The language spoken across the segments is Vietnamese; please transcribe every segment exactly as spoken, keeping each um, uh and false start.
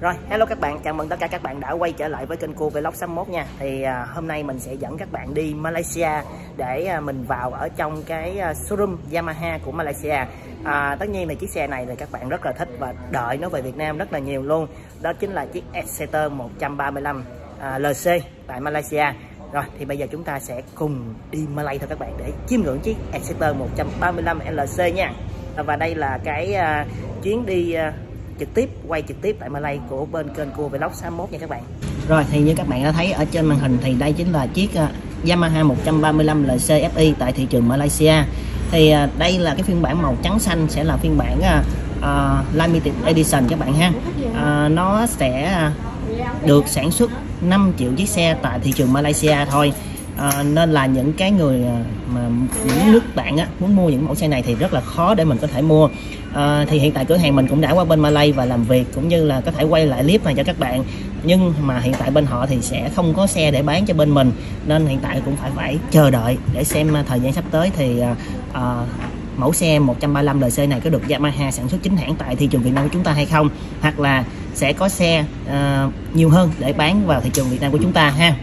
Rồi, hello các bạn, chào mừng tất cả các bạn đã quay trở lại với kênh xê u a Vlog sáu mốt nha. Thì à, hôm nay mình sẽ dẫn các bạn đi Malaysia để à, mình vào ở trong cái showroom Yamaha của Malaysia. à, Tất nhiên là chiếc xe này là các bạn rất là thích và đợi nó về Việt Nam rất là nhiều luôn. Đó chính là chiếc Exciter một trăm ba mươi lăm à, lờ xê tại Malaysia. Rồi, thì bây giờ chúng ta sẽ cùng đi Malay thôi các bạn, để chiêm ngưỡng chiếc Exciter một trăm ba mươi lăm lờ xê nha. Và đây là cái à, chuyến đi à, trực tiếp quay trực tiếp tại Malay của bên kênh xê u a Vlog sáu mốt nha các bạn. Rồi thì như các bạn đã thấy ở trên màn hình thì đây chính là chiếc uh, Yamaha một trăm ba mươi lăm lờ xê ép i tại thị trường Malaysia. Thì uh, đây là cái phiên bản màu trắng xanh, sẽ là phiên bản uh, uh, Limited Edition các bạn ha. Uh, nó sẽ uh, được sản xuất năm triệu chiếc xe tại thị trường Malaysia thôi. À, nên là những cái người mà những nước bạn á, muốn mua những mẫu xe này thì rất là khó để mình có thể mua. à, Thì hiện tại cửa hàng mình cũng đã qua bên Malay và làm việc, cũng như là có thể quay lại clip này cho các bạn. Nhưng mà hiện tại bên họ thì sẽ không có xe để bán cho bên mình, nên hiện tại cũng phải phải chờ đợi để xem thời gian sắp tới thì à, mẫu xe một trăm ba mươi lăm lờ xê này có được Yamaha sản xuất chính hãng tại thị trường Việt Nam của chúng ta hay không, hoặc là sẽ có xe à, nhiều hơn để bán vào thị trường Việt Nam của chúng ta ha.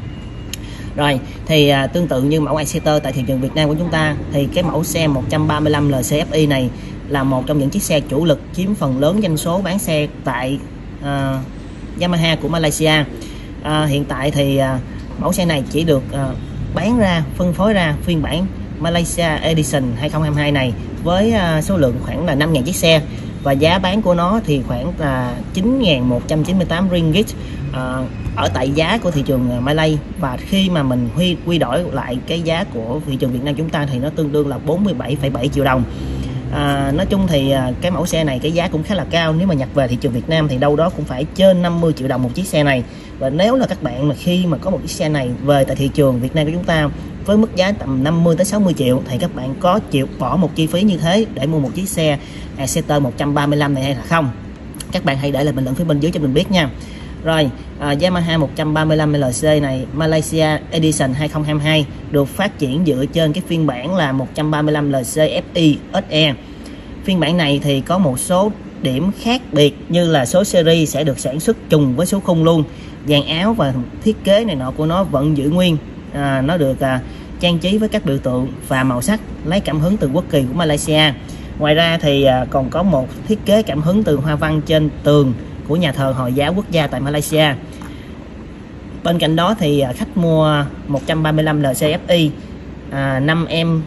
Rồi thì à, tương tự như mẫu Exciter tại thị trường Việt Nam của chúng ta, thì cái mẫu xe một trăm ba mươi lăm lờ xê ép i này là một trong những chiếc xe chủ lực chiếm phần lớn doanh số bán xe tại à, Yamaha của Malaysia. à, Hiện tại thì à, mẫu xe này chỉ được à, bán ra, phân phối ra phiên bản Malaysia Edition hai không hai hai này với à, số lượng khoảng là năm nghìn chiếc xe. Và giá bán của nó thì khoảng là chín nghìn một trăm chín mươi tám ringgit à, ở tại giá của thị trường Malay. Và khi mà mình huy quy đổi lại cái giá của thị trường Việt Nam chúng ta thì nó tương đương là bốn mươi bảy phẩy bảy triệu đồng. à, Nói chung thì cái mẫu xe này cái giá cũng khá là cao. Nếu mà nhập về thị trường Việt Nam thì đâu đó cũng phải trên năm mươi triệu đồng một chiếc xe này. Và nếu là các bạn mà khi mà có một chiếc xe này về tại thị trường Việt Nam của chúng ta với mức giá tầm năm mươi tới sáu mươi triệu thì các bạn có chịu bỏ một chi phí như thế để mua một chiếc xe Exciter một trăm ba mươi lăm này hay là không? Các bạn hãy để lại bình luận phía bên dưới cho mình biết nha. Rồi, uh, Yamaha một trăm ba mươi lăm lờ xê này Malaysia Edition hai không hai hai được phát triển dựa trên cái phiên bản là một trăm ba mươi lăm lờ xê ép i ét e. Phiên bản này thì có một số điểm khác biệt, như là số series sẽ được sản xuất trùng với số khung luôn. Dàn áo và thiết kế này nọ của nó vẫn giữ nguyên. À, nó được à, trang trí với các biểu tượng và màu sắc lấy cảm hứng từ quốc kỳ của Malaysia. Ngoài ra thì à, còn có một thiết kế cảm hứng từ hoa văn trên tường của nhà thờ Hồi giáo quốc gia tại Malaysia. Bên cạnh đó thì à, khách mua một trăm ba mươi lăm lờ xê ép i à, năm em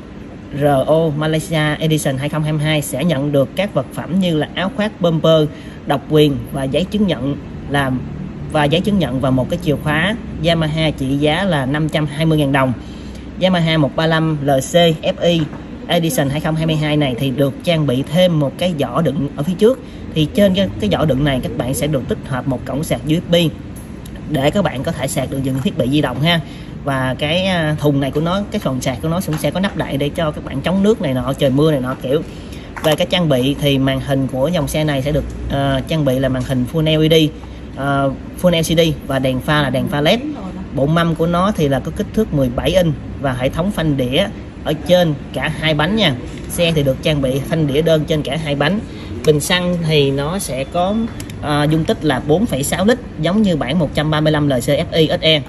rờ ô Malaysia Edition hai không hai hai sẽ nhận được các vật phẩm như là áo khoác bumper độc quyền và giấy chứng nhận làm và giấy chứng nhận và một cái chìa khóa Yamaha trị giá là năm trăm hai mươi nghìn đồng. Yamaha một trăm ba mươi lăm lờ xê ép i Edition hai không hai hai này thì được trang bị thêm một cái giỏ đựng ở phía trước. Thì trên cái, cái giỏ đựng này các bạn sẽ được tích hợp một cổng sạc u ét bê để các bạn có thể sạc được những thiết bị di động ha. Và cái thùng này của nó, cái phần sạc của nó cũng sẽ có nắp đậy để cho các bạn chống nước này nọ, trời mưa này nọ kiểu. Về cái trang bị thì màn hình của dòng xe này sẽ được uh, trang bị là màn hình Full lờ e đê, Uh, full lờ xê đê và đèn pha là đèn pha led. Bộ mâm của nó thì là có kích thước mười bảy inch và hệ thống phanh đĩa ở trên cả hai bánh nha. Xe thì được trang bị phanh đĩa đơn trên cả hai bánh. Bình xăng thì nó sẽ có uh, dung tích là bốn phẩy sáu lít giống như bản một trăm ba mươi lăm lờ xê ép i ét e.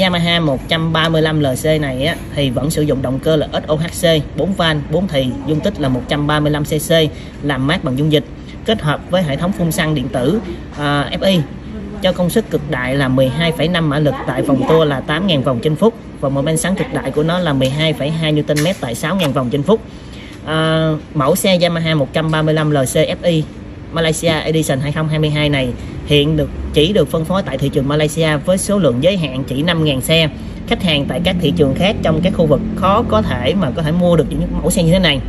Yamaha một trăm ba mươi lăm lờ xê này á, thì vẫn sử dụng động cơ là ét o hát xê bốn van bốn thì dung tích là một trăm ba mươi lăm xê xê làm mát bằng dung dịch, kết hợp với hệ thống phun xăng điện tử à, ép i cho công suất cực đại là mười hai phẩy năm mã lực tại vòng tua là tám nghìn vòng trên phút, và một men sáng cực đại của nó là mười hai phẩy hai newton mét tại sáu nghìn vòng trên phút. à, Mẫu xe Yamaha một trăm ba mươi lăm lờ xê ép i Malaysia Edition hai không hai hai này hiện được chỉ được phân phối tại thị trường Malaysia với số lượng giới hạn chỉ năm nghìn xe. Khách hàng tại các thị trường khác trong các khu vực khó có thể mà có thể mua được những mẫu xe như thế này.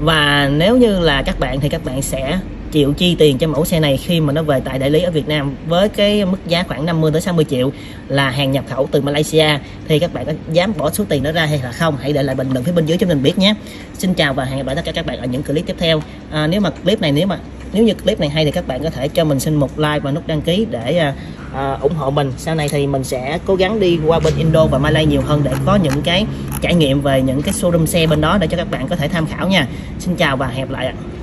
Và nếu như là các bạn thì các bạn sẽ chịu chi tiền cho mẫu xe này khi mà nó về tại đại lý ở Việt Nam với cái mức giá khoảng năm mươi tới sáu mươi triệu là hàng nhập khẩu từ Malaysia, thì các bạn có dám bỏ số tiền đó ra hay là không? Hãy để lại bình luận phía bên dưới cho mình biết nhé. Xin chào và hẹn gặp lại tất cả các bạn ở những clip tiếp theo. à, Nếu mà clip này nếu mà nếu như clip này hay thì các bạn có thể cho mình xin một like và nút đăng ký để à, ủng hộ mình. Sau này thì mình sẽ cố gắng đi qua bên Indo và Malay nhiều hơn để có những cái trải nghiệm về những cái showroom xe bên đó để cho các bạn có thể tham khảo nha. Xin chào và hẹn gặp lại ạ.